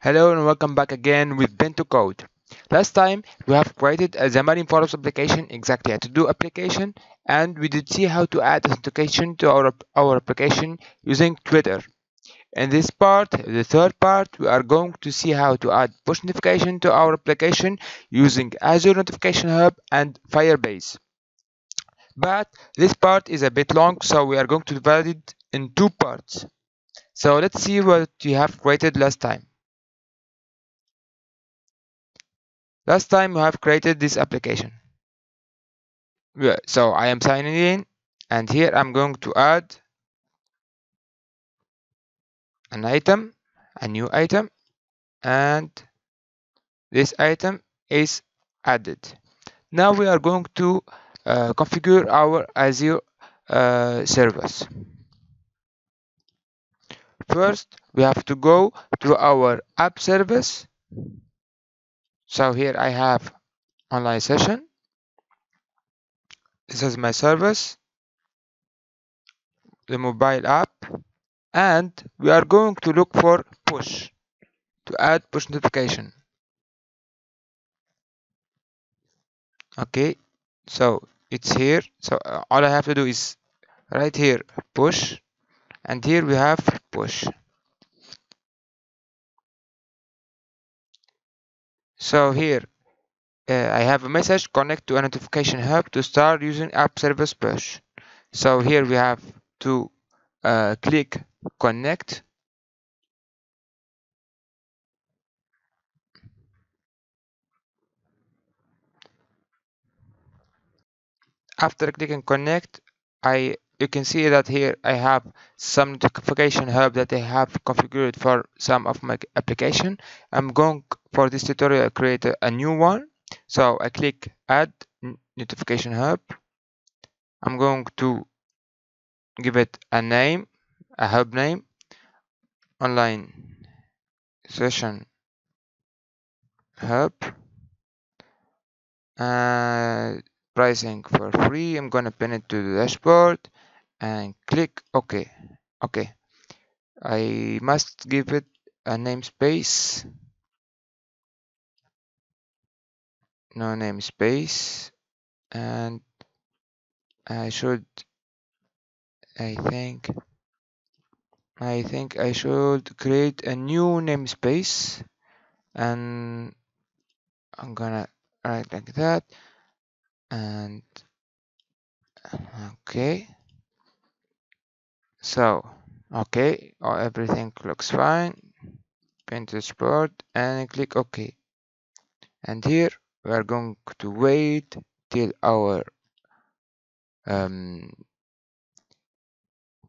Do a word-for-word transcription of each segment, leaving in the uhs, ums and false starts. Hello and welcome back again with Ben two Code. Last time we have created a Xamarin.Forms application, exactly a to-do application, and we did see how to add authentication to our, our application using Twitter. In this part, the third part, we are going to see how to add push notification to our application using Azure Notification Hub and Firebase. But this part is a bit long, so we are going to divide it in two parts. So let's see what we have created last time. Last time we have created this application. Yeah, so I am signing in, and here I'm going to add an item, a new item, and this item is added. Now we are going to uh, configure our Azure uh, service. First, we have to go to our app service. So here I have online session. This is my service, the mobile app, and we are going to look for push to add push notification. Okay, so it's here. So all I have to do is right here push, and here we have push. So here uh, I have a message, connect to a notification hub to start using app service push. So here we have to uh, click connect. After clicking connect, I you can see that here I have some notification hub that I have configured for some of my application. I'm going for this tutorial I create a, a new one. So I click add notification hub. I'm going to give it a name, a hub name, online session hub, uh, pricing for free. I'm gonna pin it to the dashboard and click OK. Okay, I must give it a namespace. No namespace, and I should, I think, I think I should create a new namespace, and I'm gonna write like that, and okay. So, okay, oh, everything looks fine. Pin to dashboard and click OK. And here we are going to wait till our um,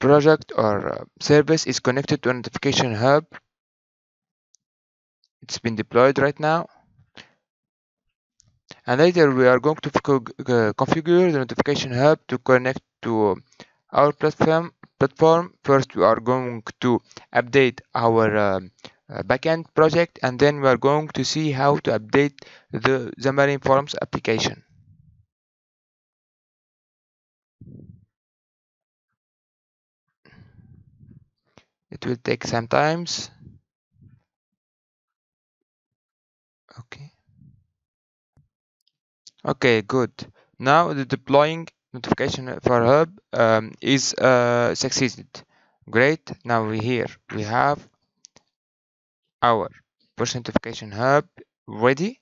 project or service is connected to a notification hub. It's been deployed right now. And later we are going to configure the notification hub to connect to our platform. Platform. First, we are going to update our uh, backend project, and then we are going to see how to update the Xamarin.Forms application. It will take some time. Okay. Okay, good. Now the deploying notification for hub um, is uh, succeeded. Great. Now we here we have our push notification hub ready,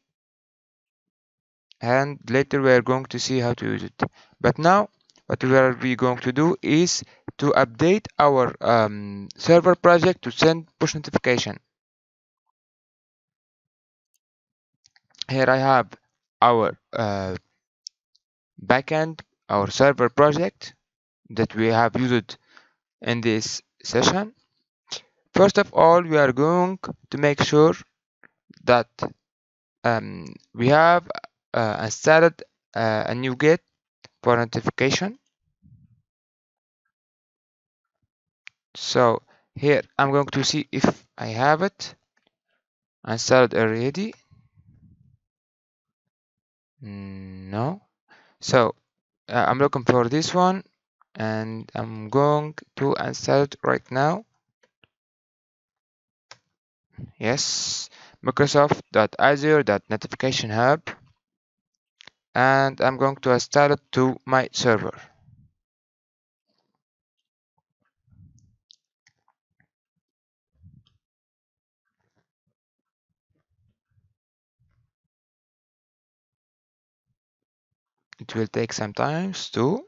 and later we are going to see how to use it. But now what we are going to do is to update our um, server project to send push notification. Here I have our uh, backend, our server project that we have used in this session. First of all, we are going to make sure that um, we have uh, installed uh, a new get for notification. So here I'm going to see if I have it installed already. No. So Uh, I'm looking for this one, and I'm going to install it right now. Yes, Microsoft.Azure.NotificationHub, and I'm going to install it to my server. It will take some time to.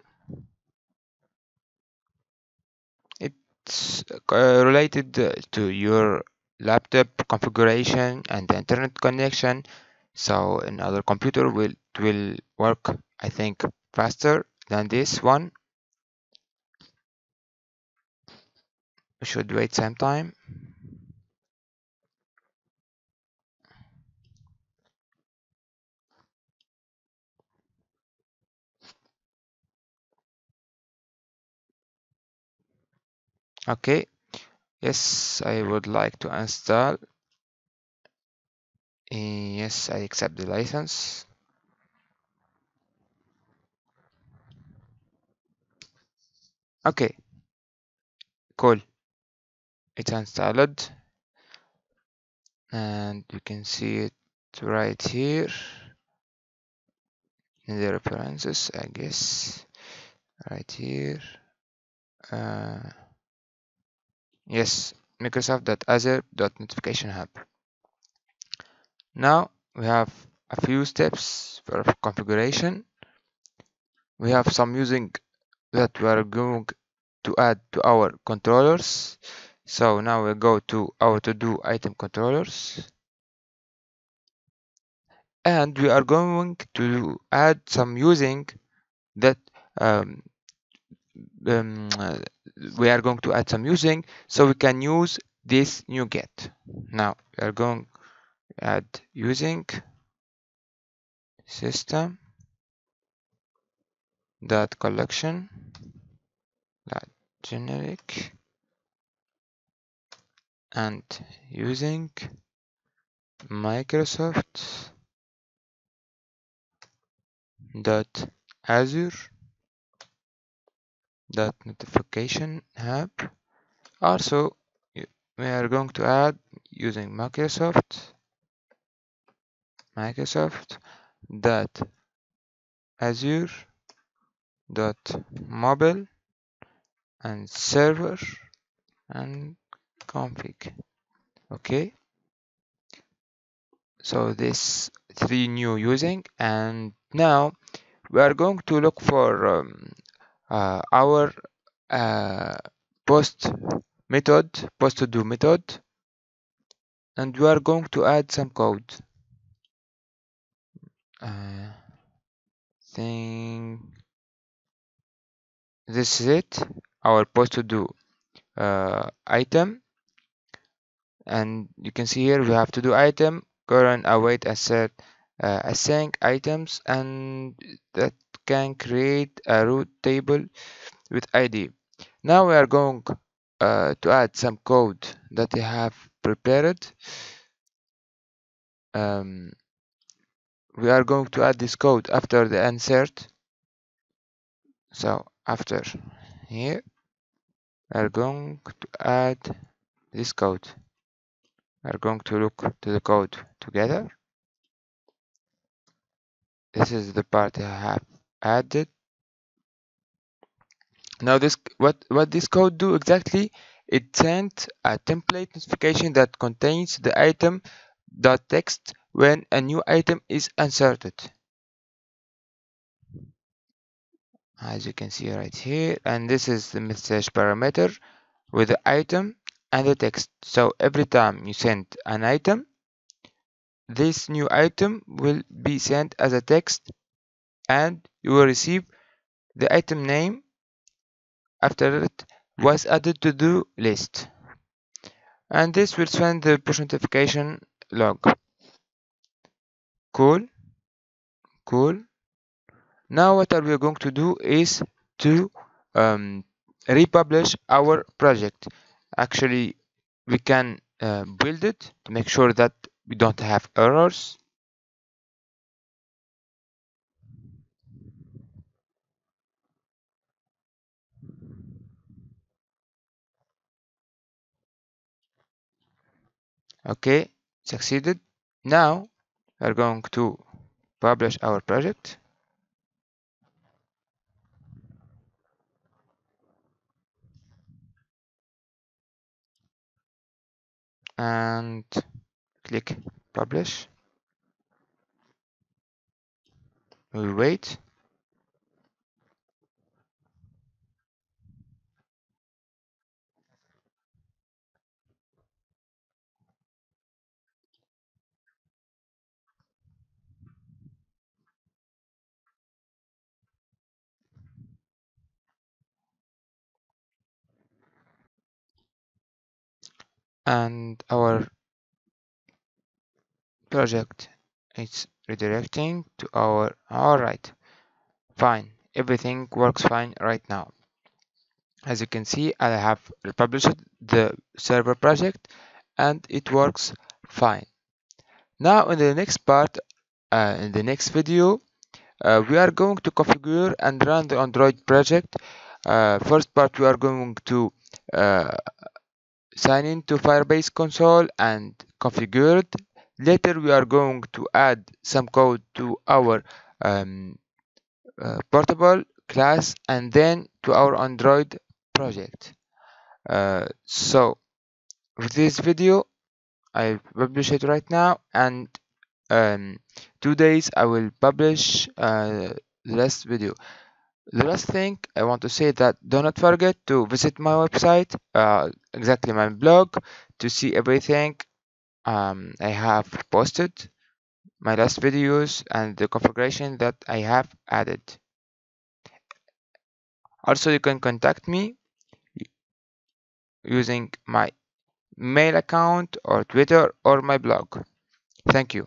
It's uh, related to your laptop configuration and the internet connection, so another computer will it will work, I think, faster than this one. We should wait some time. Okay, yes, I would like to install. Yes, I accept the license. Okay, cool. It's installed, and you can see it right here in the references, I guess, right here. Uh, Yes, Microsoft.Azure.NotificationHub. Now we have a few steps for configuration. We have some using that we are going to add to our controllers. So now we go to our to-do item controllers. And we are going to add some using that um, Um, uh, we are going to add some using so we can use this new get. Now we are going to add using system dot collection dot generic and using Microsoft dot Azure dot notification hub. Also we are going to add using Microsoft Microsoft dot Azure dot mobile and server and config. Okay, so this three new using, and now we are going to look for um, Uh, our uh, post method, post to do method, and we are going to add some code. Uh, thing. This is it, our post to do uh, item, and you can see here we have to do item, current, await, assert, uh, async items, and that can create a root table with I D. Now we are going uh, to add some code that I have prepared. Um, we are going to add this code after the insert. So after here, we are going to add this code. We are going to look to the code together. This is the part I have added. Now this what what this code do exactly, it sent a template notification that contains the item dot text when a new item is inserted, as you can see right here, and this is the message parameter with the item and the text. So every time you send an item, this new item will be sent as a text, and you will receive the item name after it was added to do list, and this will send the push notification log. Cool, cool. Now what are we going to do is to um, republish our project. Actually, we can uh, build it to make sure that we don't have errors. Okay, succeeded. Now we're going to publish our project. And click publish. We'll wait. And our project is redirecting to our all right, fine, everything works fine right now. As you can see, I have published the server project and it works fine. Now in the next part, uh, in the next video, uh, we are going to configure and run the Android project. Uh, first part, we are going to uh, sign in to Firebase console and configure it. Later we are going to add some code to our um, uh, portable class and then to our Android project. Uh, so with this video I publish it right now, and um, two days I will publish uh, the last video. The last thing I want to say that do not forget to visit my website, uh, exactly my blog, to see everything um, I have posted, my last videos and the configuration that I have added. Also you can contact me using my mail account or Twitter or my blog. Thank you.